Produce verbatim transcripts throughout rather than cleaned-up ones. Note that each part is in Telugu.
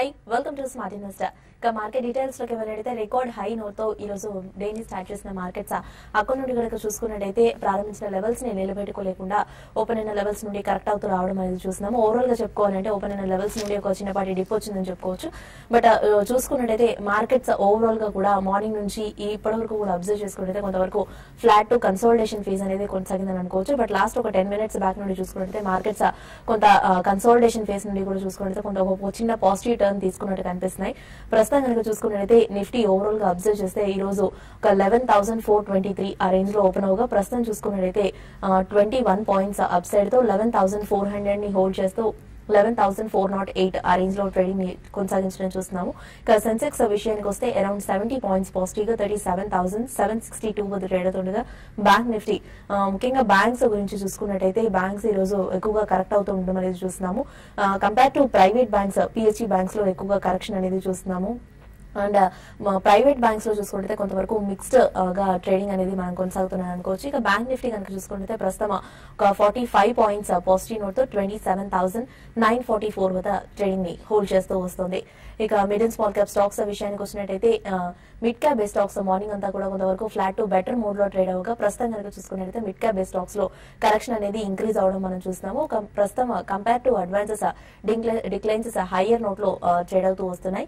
Hi, welcome to Smart Investor. ఇక మార్కెట్ డీటెయిల్స్ లోకి వెళ్ళాడైతే రికార్డ్ హై నోట్తో ఈ రోజు డైలీ స్టార్ట్ చేసిన మార్కెట్స్ అకౌంట్ నుండి కనుక చూసుకున్నట్టయితే ప్రారంభించిన లెవెల్స్ ని నిలబెట్టుకోలేకుండా ఓపెన్ అయిన లెవెల్స్ నుండి కరెక్ట్ అవుతూ రావడం అనేది చూసినాము. ఓవరాల్ గా చెప్పుకోవాలంటే ఓపెన్ అయిన లెవెల్స్ నుండి ఒక చిన్నపాటి డిప్ వచ్చిందని చెప్పుకోవచ్చు. బట్ చూసుకున్నట్టయితే మార్కెట్స్ ఓవరాల్ గా కూడా మార్నింగ్ నుంచి ఇప్పటి వరకు కూడా అబ్జర్వ్ చేసుకుంటే కొంతవరకు ఫ్లాట్ టు కన్సోలిడేషన్ ఫేజ్ అనేది కొనసాగిందని అనుకోవచ్చు. బట్ లాస్ట్ ఒక టెన్ మినిట్స్ బ్యాక్ నుండి చూసుకుంటే మార్కెట్స్ కొంత కన్సోలిడేషన్ ఫేజ్ నుండి కూడా చూసుకుంటే కొంత చిన్న పాజిటివ్ టర్న్ తీసుకున్నట్టు కనిపిస్తున్నాయి. కనుక చూసుకున్నట్లయితే నిఫ్టీ ఓవరాల్ గా అబ్జర్వ్ చేస్తే ఈ రోజు ఒక eleven thousand four twenty three ఆ రేంజ్ లో ఓపెన్ అవగా ప్రస్తుతం చూసుకున్నట్లయితే twenty one points up side తో లెవెన్ థౌసండ్ ఫోర్ హండ్రెడ్ ని హోల్డ్ చేస్తూ eleven thousand four nought eight ఆ రేంజ్ లో ట్రేడింగ్ కొనసాగించడం చూస్తున్నాము. ఇక సెన్సెక్స్ విషయానికి వస్తే అరౌండ్ సెవెంటీ పాయింట్స్ పాజిటివ్ గా thirty seven thousand seven sixty two వద్ద ట్రేడ్ అవుతుండగా బ్యాంక్ నిఫ్టీ ముఖ్యంగా బ్యాంక్స్ గురించి చూసుకున్నట్టయితే బ్యాంక్స్ ఈ రోజు ఎక్కువగా కరెక్ట్ అవుతూ ఉండడం అనేది చూస్తున్నాము. Compare to private banks PHE banks లో ఎక్కువగా కరెక్షన్ అనేది చూస్తున్నాము. అండ్ ప్రైవేట్ బ్యాంక్స్ లో చూసుకుంటే కొంతవరకు మిక్స్డ్ గా ట్రేడింగ్ అనేది మనం కొనసాగుతున్నాం అనుకోవచ్చు. ఇక బ్యాంక్ నిఫ్టీ కనుక చూసుకుంటే ప్రస్తుతం ఒక forty five points positive note తో twenty seven thousand nine forty four వద్ద ట్రేడింగ్ ని హోల్డ్ చేస్తూ వస్తుంది. ఇక mid and small cap stocks విషయానికి వచ్చినట్టయితే mid cap base stocks morning అంతా కూడా కొంతవరకు ఫ్లాట్ టు బెటర్ మోడ్ లో ట్రేడ్ అవ్వగా ప్రస్తుతం కనుక చూసుకున్నట్టయితే మిడ్ క్యాప్ బేస్ స్టాక్స్ లో కరెక్షన్ అనేది ఇంక్రీజ్ అవడం మనం చూస్తున్నాము. ప్రస్తుతం compare to advances declines higher note లో ట్రేడ్ అవుతూ వస్తున్నాయి.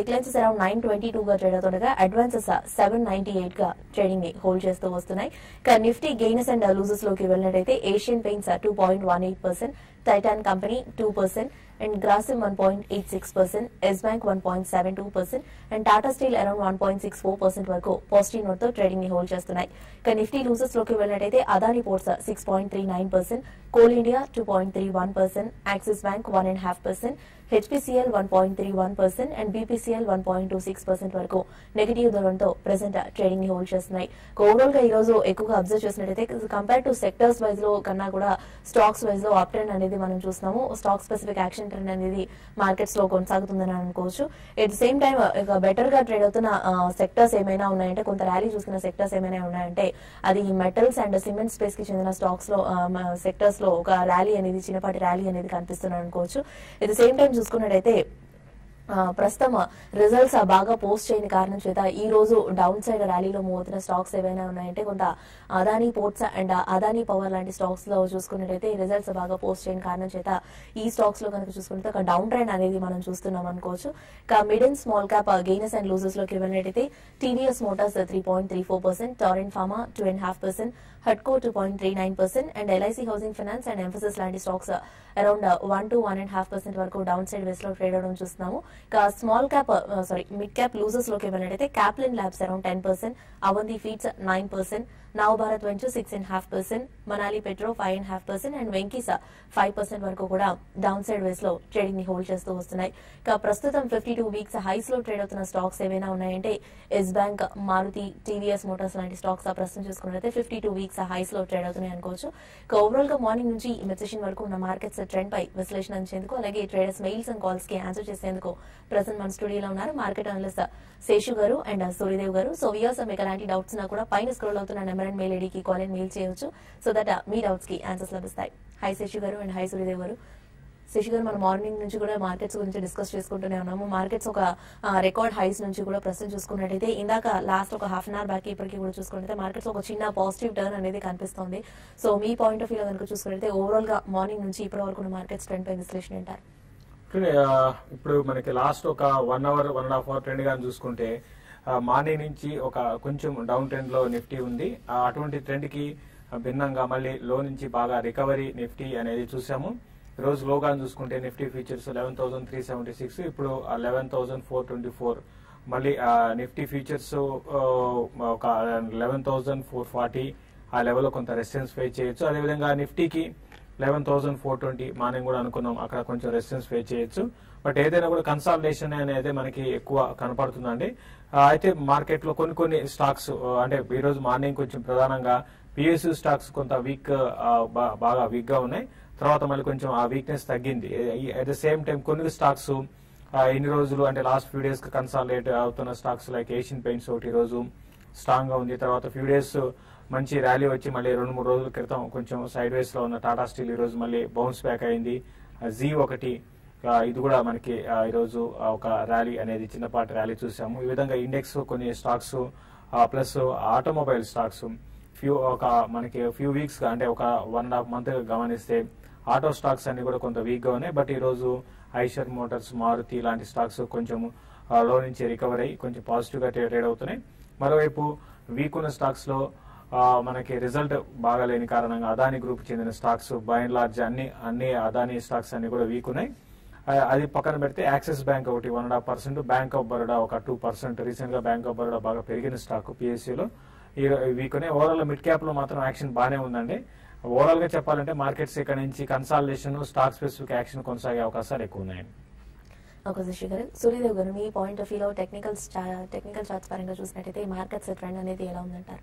డిక్లైన్సెస్ అరౌండ్ నైన్ ట్వంటీ టూ గా ట్రేడ్ అవుతుండగా అడ్వాన్సెస్ సెవెన్ నైన్టీ ఎయిట్ గా ట్రేడింగ్ ని హోల్డ్ చేస్తూ వస్తున్నాయి. ఇక నిఫ్టీ గెయినర్స్ అండ్ లూజర్స్ లోకి వెళ్ళినట్టయితే Asian Paints two point one eight percent Titan company two percent and Grasim one point eight six percent Yes Bank one point seven two percent and Tata steel around one point six four percent వరకు పాజిటివ్ నోట్ తో ట్రేడింగ్ ని హోల్డ్ చేస్తున్నాయి. ఇక నిఫ్టీ లూజర్స్ లోకి వెళ్ళినట్టయితే Adani ports six point three nine percent Coal India two point three one percent Axis Bank one and half percent HPCL one point three one percent and BPCL one point two six percent వరకు నెగిటివ్ ధోరణితో ప్రెసెంట్ ట్రేడింగ్ ని హోల్డ్ చేస్తున్నాయి. ఓవరాల్ గా ఈ రోజు ఎక్కువగా అబ్జర్వ్ చేసినట్టయితే కంపేర్ టు సెక్టర్స్ వైజ్ లో కన్నా కూడా స్టాక్స్ వైజ్ లో అప్ ట్రెండ్ అనేది మనం చూస్తున్నాము. స్టాక్ స్పెసిఫిక్ యాక్షన్ ట్రెండ్ అనేది మార్కెట్స్ లో కొనసాగుతుందని అనుకోవచ్చు. At the same time better గా ట్రేడ్ అవుతున్న సెక్టర్స్ ఏమైనా ఉన్నాయంటే కొంత ర్యాలీ చూసిన సెక్టర్స్ ఏమైనా ఉన్నాయంటే అది మెటల్స్ అండ్ సిమెంట్ స్పేస్ కి చెందిన స్టాక్స్ లో సెక్టర్స్ లో ఒక ర్యాలీ అనేది చిన్నపాటి ర్యాలీ అనేది కనిపిస్తున్నాను అనుకోవచ్చు. ఎట్ ద సేమ్ టైం చూసుకున్నట్టయితే ప్రస్తుతం రిజల్ట్స్ బాగా పోస్ట్ చేయని కారణం చేత ఈ రోజు డౌన్ సైడ్ ర్యాలీలో మూవ్ అవుతున్న స్టాక్స్ ఏవైనా ఉన్నాయంటే కొంత Adani ports and Adani power లాంటి స్టాక్స్ లో చూసుకున్నట్టయితే రిజల్ట్స్ బాగా పోస్ట్ చేయని కారణం చేత ఈ స్టాక్స్ లో కనుక చూసుకుంటే ఒక డౌన్ ట్రెండ్ అనేది మనం చూస్తున్నాం అనుకోవచ్చు. ఇక mid and small cap gainers and losers లోకి వెళ్ళినట్టయితే TVS motors three point three four percent Torrent pharma two and half percent హట్కో two point three nine percent and LIC housing finance and emphasis లాంటి stocks around one to one and half percent వరకు డౌన్ సైడ్ వేస్ లో ట్రేడ్ అవడం చూస్తున్నాము. Small cap sorry mid cap losers లోకి వెళ్ళినట్టయితే Caplin labs around ten percent Avanti feeds nine percent Nav Bharat venture six and half percent Manali petro five and half percent and వెంకీసా ఫైవ్ పర్సెంట్ వరకు కూడా డౌన్ సైడ్ వేస్ లో ట్రేడింగ్ ని హోల్డ్ చేస్తూ వస్తున్నాయి. ఇక ప్రస్తుతం ఫిఫ్టీ టూ వీక్స్ హైస్ లో ట్రేడ్ అవుతున్న స్టాక్స్ ఏవైనా ఉన్నాయంటే Yes bank Maruti TVS motors లాంటి స్టాక్స్ ఆ ప్రస్తుతం చూసుకున్నట్లయితే ఫిఫ్టీ టూ వీక్స్ హైస్ లో ట్రేడ్ అవుతున్నాయి అనుకోవచ్చు. ఇక ఓవరాల్ గా మార్నింగ్ నుంచి మెసేషన్ వరకు ఉన్న మార్కెట్స్ ట్రెండ్ పై విశ్లేషణ అంచేందుకు అలాగే ట్రేడర్స్ మెయిల్స్ అండ్ కాల్స్ కి ఆన్సర్ చేసేందుకు ప్రజెంట్ మన స్టూడియోలో ఉన్నారు మార్కెట్ అనలిస్ట్ శేషు గారు అండ్ సూర్యదేవ్ గారు. సో వ్యూయర్స్ మీకు ఎలాంటి డౌట్స్ ఉన్నా కూడా పైన స్క్రోల్ అవుతున్న నెంబర్ అండ్ మెయిల్ ఐడీకి కాల్ అండ్ మెయిల్ చేయవచ్చు. సో దట్ మీ డౌట్స్ కి ఆన్సర్స్ లభిస్తాయి. హై శేషు గారు అండ్ హై సూర్యదేవ్ గారు. శేషు గారు, మన మార్నింగ్ నుంచి కూడా మార్కెట్స్ గురించి డిస్కస్ చేసుకుంటూనే ఉన్నాము. మార్కెట్స్ ఒక రికార్డ్ హైస్ నుంచి కూడా ప్రస్తుతం చూసుకున్నట్టయితే ఇందాక లాస్ట్ ఒక హాఫ్ అన్ అవర్ బ్యాక్ ఇప్పటికీ కూడా చూసుకున్నట్టయితే మార్కెట్స్ ఒక చిన్న పాజిటివ్ టర్న్ అనేది కనిపిస్తుంది. సో మీ పాయింట్ ఆఫ్ వ్యూ కనుక చూసుకున్నట్టయితే ఓవరాల్ గా మార్నింగ్ నుంచి ఇప్పటి వరకు మార్కెట్స్ ట్రెండ్ పై విశ్లేషణ అంటారు. ఇప్పుడు మనకి లాస్ట్ ఒక one hour one and half hour trend గాని చూసుకుంటే మార్నింగ్ నుంచి ఒక కొంచెం డౌన్ ట్రెండ్ లో నిఫ్టీ ఉంది. అటువంటి ట్రెండ్ కి భిన్నంగా మళ్ళీ లో నుంచి బాగా రికవరీ నిఫ్టీ అనేది చూసాము. రోజు లో గాని చూసుకుంటే Nifty futures eleven thousand three seventy six ఇప్పుడు eleven thousand four twenty four మళ్ళీ నిఫ్టీ ఫ్యూచర్స్ ఒక లెవెన్ థౌసండ్ ఫోర్ ఫార్టీ ఆ లెవెల్ లో కొంత రెసిస్టెన్స్ ఫేస్ చేయొచ్చు. అదేవిధంగా నిఫ్టీకి eleven thousand four twenty morning కూడా అనుకున్నాం అక్కడ కొంచెం రెసిస్టెన్స్ ఫేస్ చేయొచ్చు. బట్ ఏదైనా కూడా కన్సాలిడేషన్ అనేది మనకి ఎక్కువ కనపడుతుందండి. అయితే మార్కెట్ లో కొన్ని కొన్ని స్టాక్స్ అంటే ఈ రోజు మార్నింగ్ కొంచెం ప్రధానంగా పిఎస్యూ స్టాక్స్ కొంత వీక్ బాగా వీక్ గా ఉన్నాయి. తర్వాత మళ్ళీ కొంచెం ఆ వీక్నెస్ తగ్గింది. అట్ ద సేమ్ టైం కొన్ని స్టాక్స్ ఎన్ని రోజులు అంటే లాస్ట్ ఫ్యూ డేస్ కన్సాలిడేట్ అవుతున్న స్టాక్స్ లైక్ ఏషియన్ పెయింట్స్ ఒకటి ఈ రోజు స్ట్రాంగ్ గా ఉంది. తర్వాత ఫ్యూ డేస్ మంచి ర్యాలీ వచ్చి మళ్ళీ రెండు మూడు రోజుల క్రితం కొంచెం సైడ్ వేస్ లో ఉన్న టాటా స్టీల్ ఈ రోజు మళ్ళీ బౌన్స్ బ్యాక్ అయింది. జీ ఒకటి ఇది కూడా మనకి ఈ రోజు ఒక ర్యాలీ అనేది చిన్నపాటి ర్యాలీ చూసాము. ఈ విధంగా ఇండెక్స్ కొన్ని stocks plus automobile stocks few ఒక మనకి ఫ్యూ వీక్స్ అంటే ఒక వన్ అండ్ హాఫ్ మంత్ గమనిస్తే ఆటో స్టాక్స్ అన్ని కూడా కొంత వీక్ గా ఉన్నాయి. బట్ ఈ రోజు ఐషర్ మోటార్స్, మారుతి లాంటి స్టాక్స్ కొంచెం లో నుంచి రికవర్ అయ్యి కొంచెం పాజిటివ్ గా ట్రేడ్ అవుతున్నాయి. మరోవైపు వీక్ ఉన్న స్టాక్స్ లో మనకి రిజల్ట్ బాగాలేని కారణంగా అదానీ గ్రూప్ చెందిన స్టాక్స్ బై అండ్ లార్జ్ అన్ని అన్ని అదానీ స్టాక్స్ అన్ని కూడా వీక్ ఉన్నాయి. అది పక్కన పెడితే యాక్సిస్ బ్యాంక్ ఒకటి one and half percent, bank of Baroda ఒక టూ పర్సెంట్ రీసెంట్ గా బ్యాంక్ ఆఫ్ బరోడా బాగా పెరిగిన స్టాక్ పిఎస్సీలో ఈ వీక్ ఉన్నాయి. ఓవరాల్ మిడ్ క్యాప్ లో మాత్రం యాక్షన్ బాగానే ఉందండి. ఓవరాల్ గా చెప్పాలంటే మార్కెట్స్ ఇక్కడ నుంచి కన్సాలిడేషన్, స్టాక్ స్పెసిఫిక్ యాక్షన్ కొనసాగే అవకాశాలు ఎక్కువ ఉన్నాయి. ఒక శశిగారు, సూర్యదేవ్ గారు, మీ పాయింట్ ఆఫ్ వ్యూలో టెక్నికల్ టెక్నికల్ చార్ట్స్ పరంగా చూసినట్టయితే మార్కెట్స్ ట్రెండ్ అనేది ఎలా ఉందంటారు?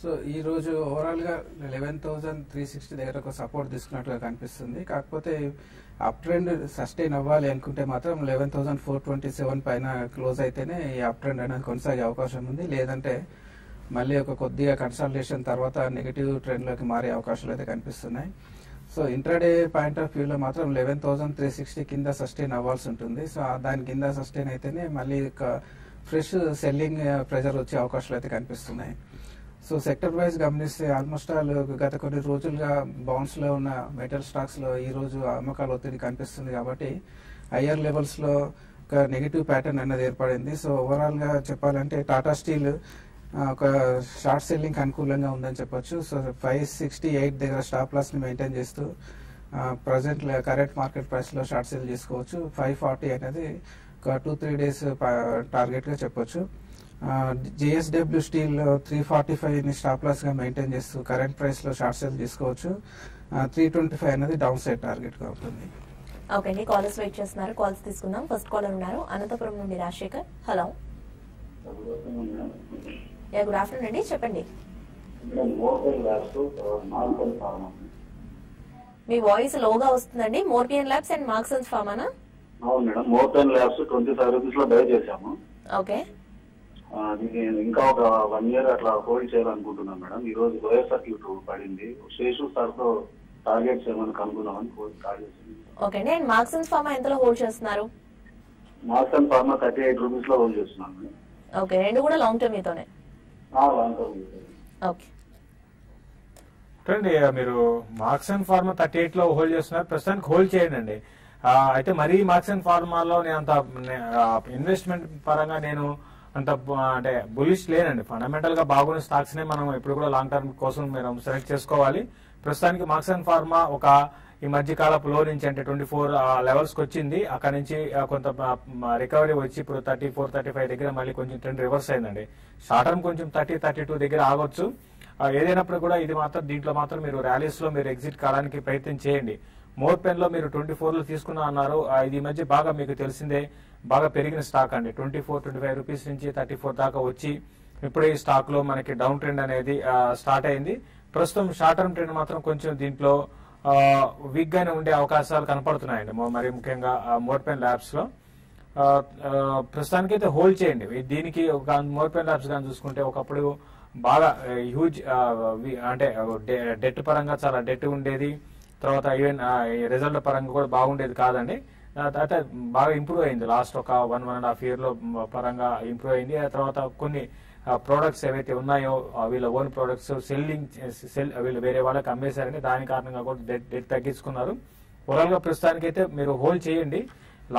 సో ఈ రోజు ఓవరాల్ గా లెవెన్ థౌసండ్ త్రీ సిక్స్టీ దగ్గర ఒక సపోర్ట్ తీసుకున్నట్టుగా కనిపిస్తుంది. కాకపోతే అప్ ట్రెండ్ సస్టైన్ అవ్వాలి అనుకుంటే మాత్రం eleven thousand four twenty seven పైన క్లోజ్ అయితేనే ఈ అప్ ట్రెండ్ అనేది కొనసాగే అవకాశం ఉంది. లేదంటే మళ్ళీ ఒక కొద్దిగా కన్సల్టేషన్ తర్వాత నెగిటివ్ ట్రెండ్ లోకి మారే అవకాశాలు అయితే కనిపిస్తున్నాయి. సో ఇంట్రాడే పాయింట్ ఆఫ్ వ్యూలో మాత్రం లెవెన్ థౌసండ్ త్రీ సిక్స్టీ కింద సస్టైన్ అవ్వాల్సి ఉంటుంది. సో దాని కింద సస్టైన్ అయితేనే మళ్ళీ ఫ్రెష్ సెల్లింగ్ ప్రెజర్ వచ్చే అవకాశాలు అయితే కనిపిస్తున్నాయి. సో సెక్టర్ వైజ్ గమనిస్తే ఆల్మోస్ట్ ఆల్ గత కొన్ని రోజులుగా బౌన్స్ లో ఉన్న మెటల్ స్టాక్స్ లో ఈ రోజు అమ్మకాల ఒత్తిడి కనిపిస్తుంది. కాబట్టి హయ్యర్ లెవెల్స్ లో ఒక నెగిటివ్ ప్యాటర్న్ అనేది ఏర్పడింది. సో ఓవరాల్ గా చెప్పాలంటే టాటా స్టీల్ ఒక షార్ట్ సెల్లింగ్ అనుకూలంగా ఉందని చెప్పొచ్చు. సో ఫైవ్ సిక్స్టీ ఎయిట్ దగ్గర స్టాప్ లాస్ ని మెయింటైన్ చేస్తూ ప్రజెంట్ కరెంట్ మార్కెట్ ప్రైస్ లో షార్ట్ సెల్ చేసుకోవచ్చు. ఫైవ్ ఫార్టీ అనేది ఒక టూ త్రీ డేస్ టార్గెట్ గా చెప్పొచ్చు. JSW steel three forty five ని స్టాప్ లాస్ గా మెయింటైన్ చేస్తూ కరెంట్ ప్రైస్ లో షార్ట్ సెల్ చేసుకోవచ్చు. త్రీ ట్వంటీ ఫైవ్ అనేది డౌన్ సైడ్ టార్గెట్ గా ఉంటుంది. ఓకే అండి, కాల్స్ వెయిట్ చేస్తున్నారు, కాల్స్ తీసుకుందాం. ఫస్ట్ కాలర్ ఉన్నారు, అనంతపురం నుండి రాజశేఖర్. హలో, గుడ్ ఆఫ్టర్నూన్ అండి, చెప్పండి. మీ వాయిస్ లోగా వస్తుందండి. మోర్పెన్ ల్యాబ్స్ అండ్ మార్క్సన్స్ ఫార్మానా? అవును madam, మోర్పెన్ labs twenty five rupees లో బై చేశాము. ఓకే, ఇంకా ఒక వన్ ఇయర్ అట్లా హోల్డ్ చేయాలనుకుంటున్నాను మేడం. ఈ రోజు లోయర్ సర్క్యూట్ పడింది. శేషు సార్ తో టార్గెట్స్ ఏమైనా కనుగొన్నామని కాల్ చేశాను. ఓకే అండి, అండ్ మార్క్సన్స్ ఫార్మా ఎంతలో హోల్డ్ చేస్తున్నారు? Marksans pharma thirty eight rupees లో హోల్డ్ చేస్తున్నాను. ఓకే, రెండు కూడా లాంగ్ టర్మ్ మీతోనే. మీరు మార్క్సన్ ఫార్మా థర్టీ ఎయిట్ లో హోల్డ్ చేస్తున్నారు, ప్రస్తుతానికి హోల్డ్ చేయండి అండి. అయితే మరీ మార్క్సన్ ఫార్మాలో నేను అంత ఇన్వెస్ట్మెంట్ పరంగా నేను అంత అంటే బులిష్ లేనండి. ఫండమెంటల్ గా బాగున్న స్టాక్స్ నే మనం ఇప్పుడు కూడా లాంగ్ టర్మ్ కోసం మనం సెలెక్ట్ చేసుకోవాలి. ప్రస్తుతానికి మార్క్సన్ ఫార్మా ఒక ఈ మధ్య కాలపు లో నుంచి అంటే ట్వంటీ ఫోర్ లెవెల్స్ కి వచ్చింది. అక్కడ నుంచి కొంత రికవరీ వచ్చి ఇప్పుడు థర్టీ ఫోర్ థర్టీ ఫైవ్ దగ్గర మళ్ళీ కొంచెం ట్రెండ్ రివర్స్ అయిందండి. షార్ట్ టర్మ్ కొంచెం థర్టీ థర్టీ టూ దగ్గర ఆగొచ్చు. ఏదైనప్పుడు కూడా ఇది మాత్రం దీంట్లో మాత్రం మీరు ర్యాలీస్ లో మీరు ఎగ్జిట్ కావడానికి ప్రయత్నం చేయండి. మోర్పెన్ లో మీరు ట్వంటీ ఫోర్ లో తీసుకున్నా అన్నారు, ఇది మధ్య బాగా మీకు తెలిసిందే బాగా పెరిగిన స్టాక్ అండి. Twenty four twenty five rupees నుంచి థర్టీ ఫోర్ దాకా వచ్చి ఇప్పుడే ఈ స్టాక్ లో మనకి డౌన్ ట్రెండ్ అనేది స్టార్ట్ అయింది. ప్రస్తుతం షార్ట్ టర్మ్ ట్రెండ్ మాత్రం కొంచెం దీంట్లో వీక్ గానే ఉండే అవకాశాలు కనపడుతున్నాయండి, మరి ముఖ్యంగా మోర్పెన్ ల్యాబ్స్ లో. ప్రస్తుతానికి అయితే హోల్డ్ చేయండి. దీనికి ఒక మోర్పెన్ ల్యాబ్స్ కానీ చూసుకుంటే ఒకప్పుడు బాగా హ్యూజ్ అంటే డెట్ పరంగా చాలా డెట్ ఉండేది. తర్వాత ఈవెన్ రిజల్ట్ పరంగా కూడా బాగుండేది కాదండి. అయితే బాగా ఇంప్రూవ్ అయింది లాస్ట్ ఒక one one and half year లో పరంగా ఇంప్రూవ్ అయింది. ఆ తర్వాత కొన్ని ప్రోడక్ట్స్ ఏవైతే ఉన్నాయో వీళ్ళ ఓన్ ప్రోడక్ట్స్ సెల్లింగ్ సెల్ వీళ్ళు వేరే వాళ్ళకి అమ్మేశారని దాని కారణంగా కూడా డెట్ డెట్ తగ్గించుకున్నారు. ఓవరాల్ గా ప్రస్తుతానికి అయితే మీరు హోల్డ్ చేయండి,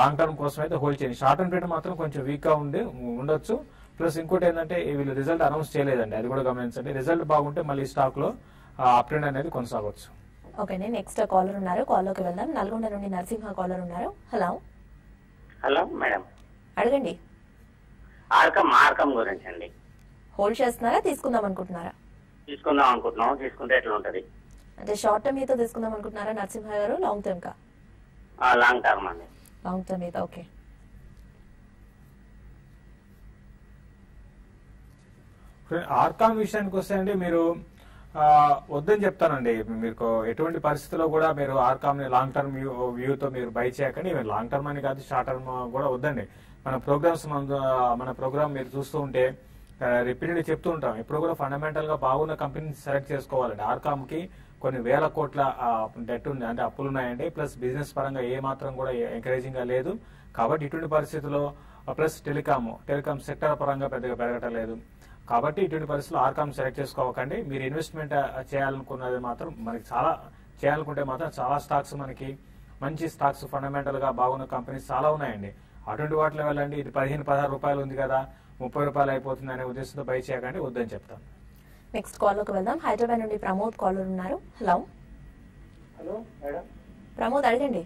లాంగ్ టర్మ్ కోసం అయితే హోల్డ్ చేయండి. షార్ట్ టర్మ్ పీరియడ్ మాత్రం కొంచెం వీక్ గా ఉండి ఉండొచ్చు. ప్లస్ ఇంకోటి ఏంటంటే వీళ్ళు రిజల్ట్ అనౌన్స్ చేయలేదండి, అది కూడా గమనించండి. రిజల్ట్ బాగుంటే మళ్ళీ స్టాక్ లో అప్ ట్రెండ్ అనేది కొనసాగొచ్చు. ఓకే, నెక్స్ట్ కాలర్ ఉన్నారు, కాలర్కి వెళ్దాం. నల్గొండ నుండి నరసింహ కాలర్ ఉన్నారు. హలో, హలో మేడం, అడగండి. ఆర్కం ఆర్కం గురించి అండి, హోల్డ్ చేస్తున్నారా తీసుకుందాం అనుకుంటున్నారా? తీసుకుందాం అనుకుంటున్నాం. తీసుకుంటే ఎట్లా ఉంటది? అంటే షార్ట్ టర్మ్ అయితే తీసుకుందాం అనుకుంటున్నారా నరసింహ గారు, లాంగ్ టర్మ్ కా? లాంగ్ టర్మ్ అండి, లాంగ్ టర్మ్ అయితే. ఓకే, ఆర్కామ్ విషయానికి వస్తే అండి మీరు వద్దని చెప్తానండి. మీకు ఎటువంటి పరిస్థితుల్లో కూడా మీరు ఆర్కామ్ ని లాంగ్ టర్మ్ వ్యూ వ్యూతో మీరు బై చేయకండి. మీరు లాంగ్ టర్మ్ అని కాదు, షార్ట్ టర్మ్ కూడా వద్దండి. మన ప్రోగ్రామ్స్ మన ప్రోగ్రామ్ మీరు చూస్తూ ఉంటే రిపీటెడ్ చెప్తూ ఉంటాం, ఇప్పుడు కూడా ఫండమెంటల్ గా బాగున్న కంపెనీ సెలెక్ట్ చేసుకోవాలండి. ఆర్కామ్ కి కొన్ని వేల కోట్ల డెట్ ఉంది, అంటే అప్పులు ఉన్నాయండి. ప్లస్ బిజినెస్ పరంగా ఏ మాత్రం కూడా ఎంకరేజింగ్ గా లేదు. కాబట్టి ఇటువంటి పరిస్థితుల్లో ప్లస్ టెలికామ్ టెలికామ్ సెక్టర్ పరంగా పెద్దగా పెరగటం లేదు. కాబట్టి ఇటువంటి పరిస్థితులు ఆర్కామ్ సెలెక్ట్ చేసుకోవకండి. మీరు ఇన్వెస్ట్మెంట్ చేయాలనుకున్నది మాత్రం మనకి చాలా చేయాలనుకుంటే మాత్రం చాలా స్టాక్స్ మనకి మంచి స్టాక్స్ ఫండమెంటల్ గా బాగున్న కంపెనీస్ చాలా ఉన్నాయండి. అటువంటి వాటిలో వెళ్ళండి. ఇది పదిహేను పదహారు రూపాయలు ఉంది కదా, ముప్పై రూపాయలు అయిపోతుంది అనే ఉద్దేశంతో బై చేయకండి, వద్దని చెప్తాను. నెక్స్ట్ కాల్లోకి వెళ్దాం. హైదరాబాద్ నుండి ప్రమోద్ కాలర్ ఉన్నారు. Hello hello madam. ప్రమోద్ అడగండి.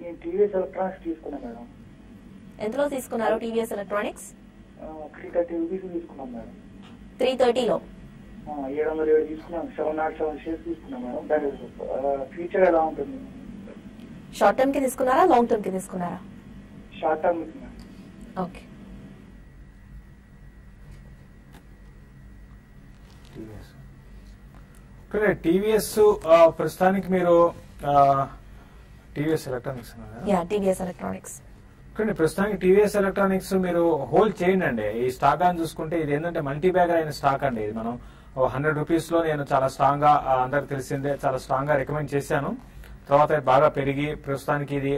నేను టీవీఎస్ ఎలక్ట్రానిక్స్ తీసుకున్నాను మేడం. ఎంతలో తీసుకున్నారు TVS electronics? Three thirty rupees తీసుకున్నాం మేడం. త్రీ థర్టీలో ఏడు వందల ఏడు తీసుకున్నాం. సెవెన్ నాట్ సెవెన్ షేర్స్ తీసుకున్నాం మేడం. దాని ఫ్యూచర్ ఎలా ఉంటుంది? షార్ట్ టర్మ్ కి తీసుకున్నారా లాంగ్ టర్మ్ కి తీసుకున్నారా? Short term. ఓకే. టీవీఎస్ ప్రస్తుతానికి మీరు టీవీఎస్ ఎలక్ట్రానిక్స్ టీవీఎస్ ఎలక్ట్రానిక్స్ ప్రస్తుతానికి టీవీఎస్ ఎలక్ట్రానిక్స్ మీరు హోల్డ్ చేయండి అండి. ఈ స్టాక్ అని చూసుకుంటే ఇది ఏంటంటే మల్టీ బ్యాగర్ అయిన స్టాక్ అండి. ఇది మనం హండ్రెడ్ రూపీస్ లో నేను చాలా స్ట్రాంగ్ గా అందరికి తెలిసిందే, చాలా స్ట్రాంగ్ గా రికమెండ్ చేశాను. తర్వాత బాగా పెరిగి ప్రస్తుతానికి ఇది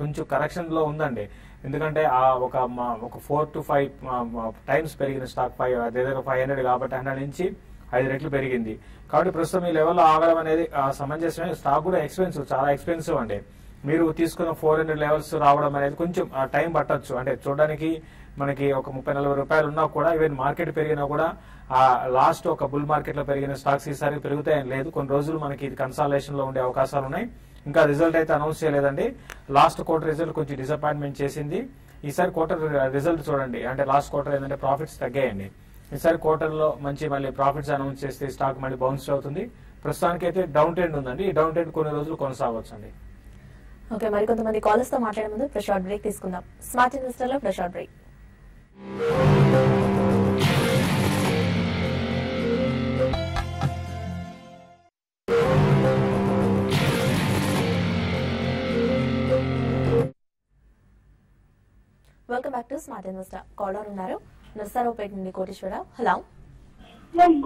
కొంచెం కరెక్షన్ లో ఉందండి. ఎందుకంటే ఆ ఒక ఒక ఫోర్ టు ఫైవ్ టైమ్స్ పెరిగిన స్టాక్, ఫైవ్ దగ్గర ఫైవ్ హండ్రెడ్ కాబట్టి హండ్రెడ్ నుంచి ఐదు రెట్లు పెరిగింది. కాబట్టి ప్రస్తుతం ఈ లెవెల్లో ఆగడం అనేది సమంజసమైన. స్టాక్ కూడా ఎక్స్పెన్సివ్, చాలా ఎక్స్పెన్సివ్ అండి. మీరు తీసుకున్న ఫోర్ హండ్రెడ్ లెవెల్స్ రావడం అనేది కొంచెం టైం పట్టొచ్చు. అంటే చూడడానికి మనకి ఒక ముప్పై నలభై రూపాయలు ఉన్నా కూడా, ఈవెన్ మార్కెట్ పెరిగినా కూడా ఆ లాస్ట్ ఒక బుల్ మార్కెట్ లో పెరిగిన స్టాక్స్ ఈసారి పెరుగుతాయని లేదు. కొన్ని రోజులు మనకి ఇది కన్సాలేషన్ లో ఉండే అవకాశాలు ఉన్నాయి. ఇంకా రిజల్ట్ అయితే అనౌన్స్ చేయలేదండి. లాస్ట్ క్వార్టర్ రిజల్ట్ కొంచెం డిసప్పాయింట్మెంట్ చేసింది. ఈసారి క్వార్టర్ రిజల్ట్ చూడండి, అంటే లాస్ట్ క్వార్టర్ ఏంటంటే ప్రాఫిట్స్ తగ్గాయండి. ఈసారి క్వార్టర్లో మంచి మళ్ళీ ప్రాఫిట్స్ అనౌన్స్ చేస్తే స్టాక్ మళ్ళీ బౌన్స్ అవుతుంది. ప్రస్తుతానికి అయితే డౌన్ ట్రెండ్ ఉందండి. ఈ డౌన్ ట్రెండ్ కొన్ని రోజులు కొనసాగవచ్చు అండి. ఓకే, మరి కొంతమంది కాలర్స్ తో మాట్లాడే ముందు ప్రశాంత్ బ్రేక్ తీసుకుందాం. స్మార్ట్ ఇన్వెస్టర్ లో Prashant break. Welcome back to smart investor. Caller ఉన్నారు, నర్సారావుపేట నుండి Koteswararao. Hello,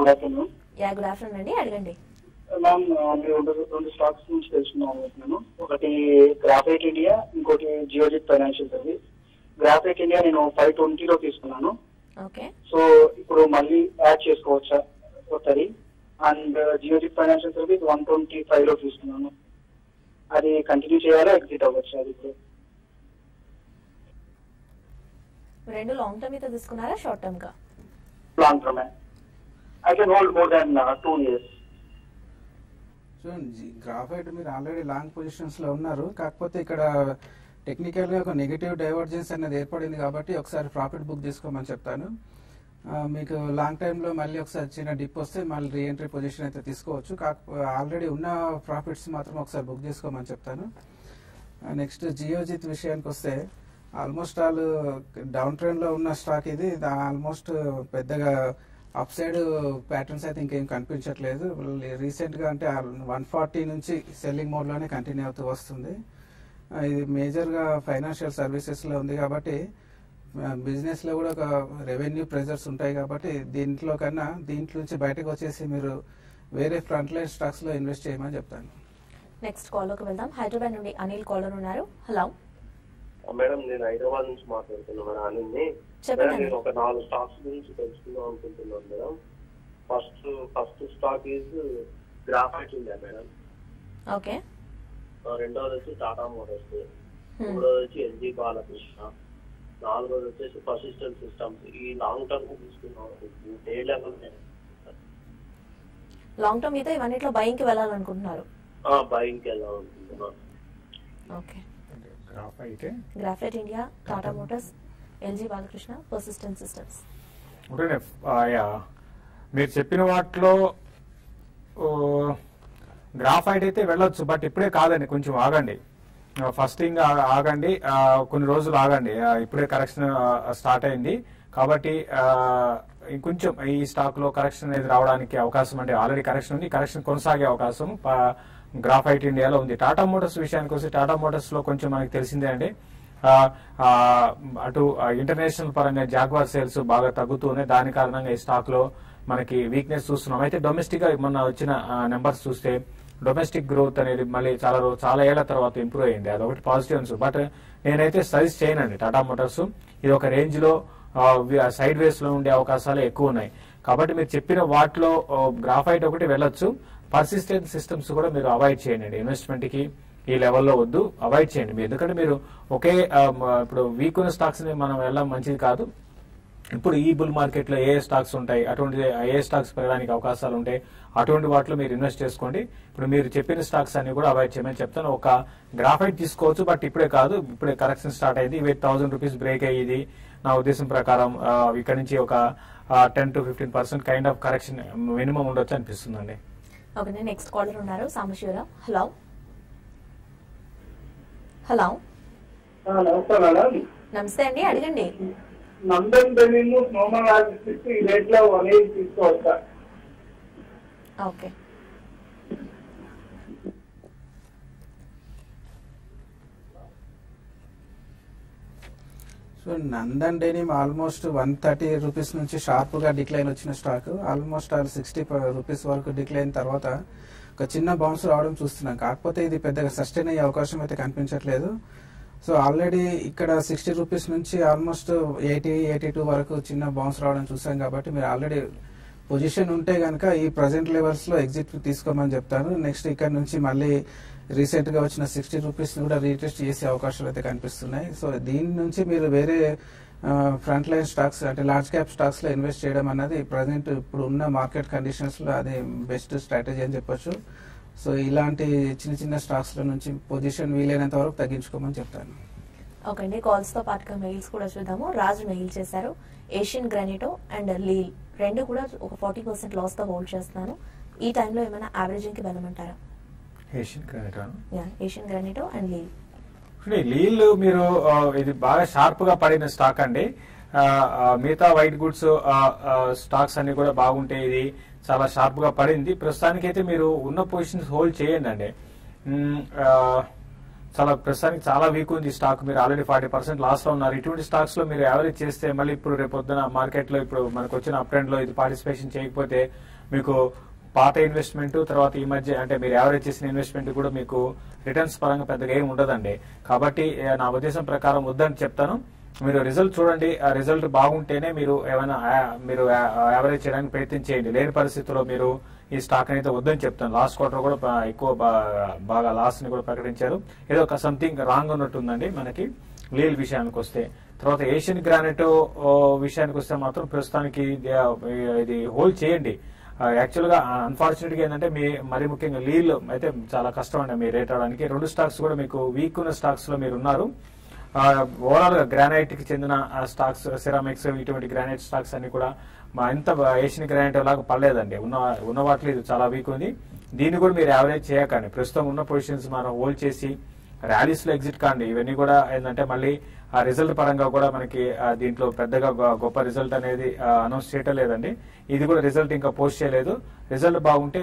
good afternoon. Yeah, good afternoon అండి, అడగండి. మ్యామ్, నేను రెండు స్టాక్స్ నుంచి తెలుసుకున్నాను. ఒకటి గ్రాఫైట్ ఇండియా, ఇంకోటి Geojit financial service. Graphite India నేను ఫైవ్ ట్వంటీలో తీసుకున్నాను. ఓకే, సో ఇప్పుడు మళ్ళీ యాడ్ చేసుకోవచ్చా ఒకసారి? And Geojit financial service one twenty five లో తీసుకున్నాను. అది కంటిన్యూ చేయాలా, ఎగ్జిట్ అవ్వచ్చా? అది ఇప్పుడు రెండు లాంగ్ టర్మ్ అయితే తీసుకున్నారా షార్ట్ టర్మ్ గా? Long term. I can hold more than two years. So graphite మీరు ఆల్రెడీ లాంగ్ పొజిషన్స్ లో ఉన్నారు. కాకపోతే ఇక్కడ టెక్నికల్ గా ఒక నెగటివ్ డైవర్జెన్స్ అనేది ఏర్పడింది కాబట్టి ఒకసారి ప్రాఫిట్ బుక్ చేసుకోమని చెప్తాను. మీకు లాంగ్ టైమ్ లో మళ్ళీ ఒకసారి చిన్న డిప్ వస్తే మళ్ళీ రీఎంట్రీ పొజిషన్ అయితే తీసుకోవచ్చు. కాకపోతే ఆల్రెడీ ఉన్న ప్రాఫిట్స్ మాత్రం ఒకసారి బుక్ చేసుకోమని చెప్తాను. నెక్స్ట్ జియోజిత్ విషయానికి వస్తే ఆల్మోస్ట్ ఆల్ డౌన్ ట్రెండ్లో ఉన్న స్టాక్ ఇది. ఆల్మోస్ట్ పెద్దగా అప్ సైడ్ ప్యాటర్న్స్ అయితే ఇంకేం కనిపించట్లేదు. రీసెంట్గా అంటే వన్ ఫార్టీ నుంచి సెల్లింగ్ మోడ్లోనే కంటిన్యూ అవుతూ వస్తుంది. ఇది మేజర్గా ఫైనాన్షియల్ సర్వీసెస్లో ఉంది కాబట్టి బిజినెస్లో కూడా ఒక రెవెన్యూ ప్రెజర్స్ ఉంటాయి కాబట్టి దీంట్లో కన్నా దీంట్లో నుంచి బయటకు వచ్చేసి మీరు వేరే ఫ్రంట్ లైన్ స్టాక్స్లో ఇన్వెస్ట్ చేయమని చెప్తాను. నెక్స్ట్ కాల్లోకి వెళ్దాం. హైదరాబాద్ నుండి అనిల్ కాలర్ ఉన్నారు. హలో మేడం, నేను హైదరాబాద్ నుంచి మాట్లాడుతున్నాను. ఆనంద్ని మేడం, నేను ఒక నాలుగు స్టాక్స్ గురించి తెలుసుకుందాం అనుకుంటున్నాను madam. First first stock is graphite India madam. Okay. రెండోది వచ్చి టాటా మోటార్స్, మూడోది వచ్చి ఎల్జీ బాలకృష్ణ, నాలుగోది వచ్చేసి పర్సిస్టెంట్ సిస్టమ్స్. ఈ లాంగ్ టర్మ్ తీసుకున్నాం అనుకుంటున్నాను. ఏ లెవెల్ లాంగ్ టర్మ్ అయితే ఇవన్నిట్లో బయింగ్ కి వెళ్ళాలనుకుంటున్నారు? బయింగ్ కి వెళ్ళాలనుకుంటున్నాను. Okay. Graphite India, Tata motors, LG Balakrishna, persistent systems. మీరు చెప్పిన వాటిలో గ్రాఫైట్ అయితే వెళ్ళొచ్చు, బట్ ఇప్పుడే కాదండి, కొంచెం ఆగండి. ఫస్ట్ థింగ్ ఆగండి, కొన్ని రోజులు ఆగండి. ఇప్పుడే కరెక్షన్ స్టార్ట్ అయింది కాబట్టి ఇంకొంచెం ఈ స్టాక్ లో కరెక్షన్ అనేది రావడానికి అవకాశం, అంటే ఆల్రెడీ కరెక్షన్ ఉంది, కరెక్షన్ కొనసాగే అవకాశం గ్రాఫైట్ ఇండియాలో ఉంది. టాటా మోటార్స్ విషయానికి వస్తే టాటా మోటార్స్ లో కొంచెం మనకి తెలిసిందే అండి. అటు ఇంటర్నేషనల్ పరంగా జాగ్వార్ సేల్స్ బాగా తగ్గుతూ ఉన్నాయి. దాని కారణంగా ఈ స్టాక్ లో మనకి వీక్నెస్ చూస్తున్నాం. అయితే డొమెస్టిక్ గా మొన్న వచ్చిన నెంబర్స్ చూస్తే డొమెస్టిక్ గ్రోత్ అనేది మళ్ళీ చాలా చాలా ఏళ్ల తర్వాత ఇంప్రూవ్ అయింది, అదొకటి పాజిటివ్ అన్స్. బట్ నేనైతే సజెస్ట్ చేయనండి టాటా మోటార్స్, ఇది ఒక రేంజ్ లో సైడ్ వేస్ లో ఉండే అవకాశాలు ఎక్కువ ఉన్నాయి. కాబట్టి మీరు చెప్పిన వాటిలో గ్రాఫైట్ ఒకటి వెళ్ళొచ్చు, పర్సిస్టెంట్ సిస్టమ్స్ కూడా మీరు అవాయిడ్ చేయండి, ఇన్వెస్ట్మెంట్ కి ఈ లెవెల్లో వద్దు, అవాయిడ్ చేయండి. ఎందుకంటే మీరు ఒకే ఇప్పుడు వీక్ ఉన్న స్టాక్స్ మనం వెళ్ళడం మంచిది కాదు. ఇప్పుడు ఈ బుల్ మార్కెట్ లో ఏ స్టాక్స్ ఉంటాయి, అటువంటి ఏ స్టాక్స్ పెరగడానికి అవకాశాలు ఉంటాయి, అటువంటి వాటిలో మీరు ఇన్వెస్ట్ చేసుకోండి. ఇప్పుడు మీరు చెప్పిన స్టాక్స్ అన్ని కూడా అవాయిడ్ చేయమని చెప్తాను. ఒక గ్రాఫైట్ తీసుకోవచ్చు, బట్ ఇప్పుడే కాదు, ఇప్పుడే కరెక్షన్ స్టార్ట్ అయింది. ఇవి థౌసండ్ రూపీస్ బ్రేక్ అయ్యింది నా ఉద్దేశం ప్రకారం. ఇక్కడ నుంచి ఒక ten to fifteen percent kind of correction minimum ఉండొచ్చు అనిపిస్తుందండి. ఓకే, నెక్స్ట్ కాలర్ ఉన్నారు సామశివరావు. హలో హలో నమస్తే మేడం. నమస్తే అండి, అడగండి. నందన్ బెనిము నోమల్ ఆర్టిస్ట్ ఈ రేట్ లో వన్ ఎయిట్ తీసుకోవచ్చా? Okay, so Nandan denim almost one thirty rupees నుంచి షార్ప్ గా డిక్లైన్ వచ్చిన stock, almost all sixty rupees వరకు డిక్లైన్ తర్వాత ఒక చిన్న బౌన్స్ రావడం చూస్తున్నాం. కాకపోతే ఇది పెద్దగా సస్టైన్ అయ్యే అవకాశం అయితే కనిపించట్లేదు. సో ఆల్రెడీ ఇక్కడ సిక్స్టీ రూపీస్ నుంచి ఆల్మోస్ట్ ఎయిటీ ఎయిటీ టూ వరకు చిన్న బౌన్స్ రావడం చూసాం. కాబట్టి మీరు ఆల్రెడీ పొజిషన్ ఉంటే కనుక ఈ ప్రజెంట్ లెవెల్స్ లో ఎగ్జిట్ తీసుకోమని చెప్తాను. నెక్స్ట్ ఇక్కడ నుంచి మళ్ళీ రీసెంట్ గా వచ్చిన సిక్స్టీ రూపీస్ కూడా రీటెస్ట్ చేసే అవకాశాలు అయితే కనిపిస్తున్నాయి. సో దీని నుంచి మీరు వేరే ఫ్రంట్ లైన్ స్టాక్స్ అంటే లార్జ్ క్యాప్ స్టాక్స్ లో ఇన్వెస్ట్ చేయడం అన్నది ప్రజెంట్ ఇప్పుడు ఉన్న మార్కెట్ కండిషన్స్ లో అది బెస్ట్ స్ట్రాటజీ అని చెప్పొచ్చు. సో ఇలాంటి చిన్న చిన్న స్టాక్స్ లో నుంచి పొజిషన్ వీలైనంత వరకు తగ్గించుకోమని చెప్తాను. ఓకే అండి, కాల్స్ తో పాటుగా మెయిల్స్ కూడా చూద్దాము. రాజు మెయిల్ చేశారు. ఏషియన్ గ్రానిటో అండ్ లీల్ రెండు కూడా ఒక ఫార్టీ పర్సెంట్ లాస్ తో హోల్డ్ చేస్తున్నాను. ఈ టైంలో ఏమైనా యావరేజింగ్ కి వెళ్ళమంటారా? Asian Granito yeah Asian Granito and లీల్. లీల్ మీరు ఇది బాగా షార్ప్ గా పడిన స్టాక్ అండి. మిగతా వైట్ గుడ్స్ స్టాక్స్ అన్ని కూడా బాగుంటాయి, ఇది చాలా షార్ప్ గా పడింది. ప్రస్తుతానికి అయితే మీరు ఉన్న పొజిషన్స్ హోల్డ్ చేయండి అండి. చాలా ప్రస్తుతానికి చాలా వీక్ ఉంది స్టాక్, మీరు ఆల్రెడీ ఫార్టీ పర్సెంట్ లాస్ లో ఉన్నారు. ఇటువంటి స్టాక్స్ లో మీరు యావరేజ్ చేస్తే మళ్ళీ ఇప్పుడు రేపొద్దున మార్కెట్ లో ఇప్పుడు మనకు వచ్చిన అప్ ట్రెండ్ లో ఇది పార్టిసిపేషన్ చేయకపోతే మీకు పాత ఇన్వెస్ట్మెంట్ తర్వాత ఈ మధ్య అంటే మీరు యావరేజ్ చేసిన ఇన్వెస్ట్మెంట్ కూడా మీకు రిటర్న్స్ పరంగా పెద్దగా ఏమి ఉండదండి. కాబట్టి నా ఉద్దేశం ప్రకారం వద్దని చెప్తాను. మీరు రిజల్ట్ చూడండి, ఆ రిజల్ట్ బాగుంటేనే మీరు ఏమైనా మీరు యావరేజ్ చేయడానికి ప్రయత్నం చేయండి. లేని పరిస్థితుల్లో మీరు ఈ స్టాక్ అయితే వద్దని చెప్తాను. లాస్ట్ క్వార్టర్ కూడా ఎక్కువ బాగా లాస్ ని కూడా ప్రకటించారు, ఏదో ఒక సంథింగ్ రాంగ్ ఉన్నట్టుందండి మనకి లీల్ విషయానికి వస్తే. తర్వాత ఏషియన్ గ్రానైట్ విషయానికి వస్తే మాత్రం ప్రస్తుతానికి ఇది హోల్డ్ చేయండి. యాక్చువల్ గా అన్ఫార్చునేట్ గా ఏంటంటే మీ మరీ ముఖ్యంగా లీల్ అయితే చాలా కష్టం అండి మీరు రేట్ అవడానికి. రెండు స్టాక్స్ కూడా మీకు వీక్ ఉన్న స్టాక్స్ లో మీరు ఉన్నారు. ఓవరాల్ గా గ్రానైట్ కి చెందిన స్టాక్స్ సిరామిక్స్ ఇటువంటి గ్రానైట్ స్టాక్స్ అన్ని కూడా ఎంత ఏషియన్ గ్రానైట్ లాగా పడలేదండి, ఉన్న ఉన్న వాటిలో ఇది చాలా వీక్ ఉంది. దీన్ని కూడా మీరు యావరేజ్ చేయకండి. ప్రస్తుతం ఉన్న పొజిషన్స్ మనం హోల్డ్ చేసి ర్యాలీస్ లో ఎగ్జిట్ కాండి. ఇవన్నీ కూడా ఏంటంటే మళ్ళీ ఆ రిజల్ట్ పరంగా కూడా మనకి దీంట్లో పెద్దగా గొప్ప రిజల్ట్ అనేది అనౌన్స్ చేయటం లేదండి. ఇది కూడా రిజల్ట్ ఇంకా పోస్ట్ చేయలేదు. రిజల్ట్ బాగుంటే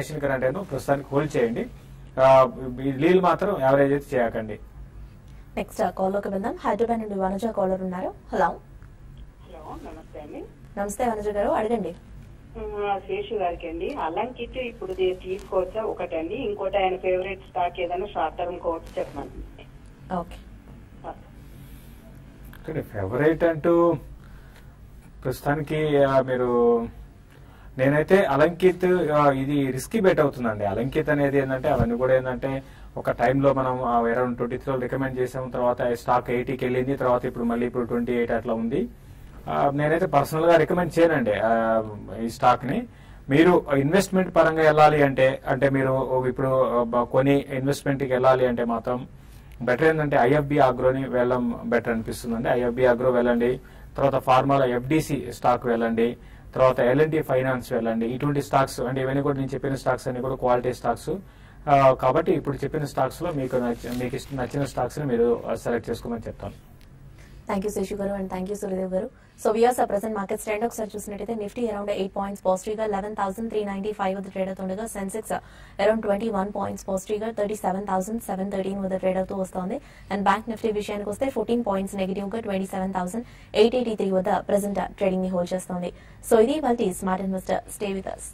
ఏషియన్ గ్రానైట్ ప్రస్తుతానికి హోల్డ్ చేయండి. లీల్ మాత్రం యావరేజ్ అయితే చేయకండి. నెక్స్ట్ కాల్లోకి వెళ్దాం. హైదరాబాద్ నుండి వనజ కాలర్ ఉన్నారు. హలో హలో నమస్తే అండి. నమస్తే వనజ గారు, అడగండి. శేషు గారికి అండి, అలాంకిట్ ఇప్పుడు తీసుకోవచ్చా ఒకటండి, ఇంకోటి ఆయన ఫేవరెట్ స్టాక్ ఏదైనా షార్ట్ టర్మ్ కోర్స్ చెప్పండి. ఓకే, ఫేవరెట్ అంటూ ప్రస్తుతానికి మీరు నేనైతే అలంకిత్ ఇది రిస్కీ బెట్ అవుతుందండి. అలంకిత్ అనేది ఏంటంటే అవన్నీ కూడా ఏంటంటే ఒక టైంలో మనం అరౌండ్ ట్వంటీ త్రీ రికమెండ్ చేసాం, తర్వాత స్టాక్ ఎయిటీకి వెళ్ళింది, తర్వాత ఇప్పుడు మళ్ళీ ఇప్పుడు ట్వంటీ ఎయిట్ అట్లా ఉంది. నేనైతే పర్సనల్ గా రికమెండ్ చేయనండి ఈ స్టాక్ ని. మీరు ఇన్వెస్ట్మెంట్ పరంగా వెళ్ళాలి అంటే అంటే మీరు ఇప్పుడు కొని ఇన్వెస్ట్మెంట్కి వెళ్ళాలి అంటే మాత్రం బెటర్ ఏంటంటే ఐఎఫ్బి ఆగ్రోని వెళ్ళడం బెటర్ అనిపిస్తుంది అండి. ఐఎఫ్బి ఆగ్రో వెళ్ళండి, తర్వాత ఫార్మాల ఎఫ్డిసి స్టాక్ వెళ్ళండి, తర్వాత ఎల్ఎన్టీ ఫైనాన్స్ వెళ్ళండి. ఇటువంటి స్టాక్స్ అంటే ఇవన్నీ కూడా నేను చెప్పిన స్టాక్స్ అన్ని కూడా క్వాలిటీ స్టాక్స్. కాబట్టి ఇప్పుడు చెప్పిన స్టాక్స్ లో మీకు మీకు నచ్చిన స్టాక్స్ ని మీరు సెలెక్ట్ చేసుకోమని చెప్తాను. థ్యాంక్ యూ శేషు గారు అండ్ థ్యాంక్ యూ సూర్యదేవ్ గారు. So viewers, our present market trend ఒకసారి చూసినట్లయితే Nifty around eight points positive గా eleven thousand three ninety-five వద్ద ట్రేడ్ అవుతుండగా Sensex around twenty-one points positive గా thirty-seven thousand seven thirteen వద్ద ట్రేడ్ అవుతూ వస్తుంది. అండ్ బ్యాంక్ నిఫ్టీ విషయానికి వస్తే fourteen పాయింట్స్ నెగటివ్ గా twenty-seven thousand eight eighty-three వద్ద ప్రెజెంట్ ట్రేడింగ్ ని హోల్డ్ చేస్తుంది. సో ఇది ఇవాల్టి smart investor. Stay with us.